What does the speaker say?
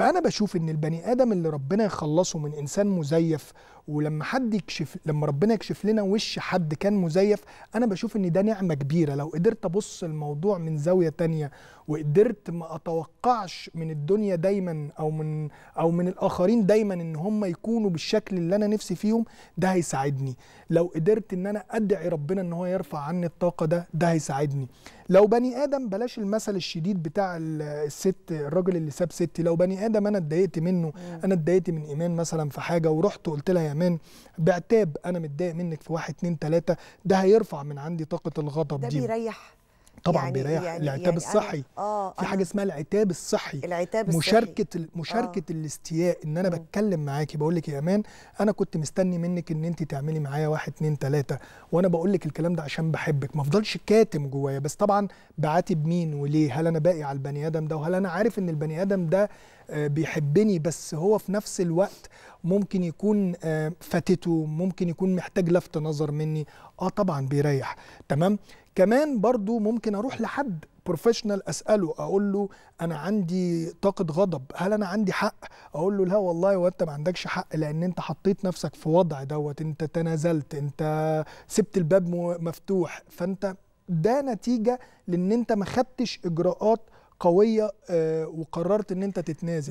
فأنا بشوف إن البني آدم اللي ربنا يخلصه من إنسان مزيف، ولما حد يكشف، لما ربنا يكشف لنا وش حد كان مزيف، أنا بشوف إن ده نعمة كبيرة. لو قدرت أبص الموضوع من زاوية تانية، وقدرت ما أتوقعش من الدنيا دايما أو من الآخرين دايما إن هم يكونوا بالشكل اللي أنا نفسي فيهم، ده هيساعدني. لو قدرت إن أنا أدعي ربنا إن هو يرفع عني الطاقة، ده هيساعدني. لو بني آدم، بلاش المثل الشديد بتاع الراجل اللي ساب ستي، لو بني آدم أنا اتضايقت منه، أنا اتضايقت من إيمان مثلا في حاجة، ورحت وقلت لها يا إيمان بعتاب أنا متضايق منك في 1 2 3، ده هيرفع من عندي طاقة الغضب دي. ده بيريح طبعا، يعني بيريح. العتاب الصحي، في حاجه اسمها العتاب الصحي. مشاركه الاستياء، ان انا بتكلم معاكي بقول لك يا امان انا كنت مستني منك ان انت تعملي معايا 1 2 3، وانا بقول لك الكلام ده عشان بحبك، ما افضلش كاتم جوايا. بس طبعا بعاتب مين وليه؟ هل انا باقي على البني ادم ده؟ وهل انا عارف ان البني ادم ده بيحبني، بس هو في نفس الوقت ممكن يكون فاتته، ممكن يكون محتاج لفت نظر مني؟ طبعا بيريح. تمام. كمان برضو ممكن اروح لحد بروفيشنال اساله، اقول له انا عندي طاقه غضب، هل انا عندي حق؟ اقول له لا والله وانت ما عندكش حق، لان انت حطيت نفسك في وضع دوت، انت تنازلت، انت سبت الباب مفتوح، فانت ده نتيجه لان انت ما خدتش اجراءات قويه وقررت ان انت تتنازل.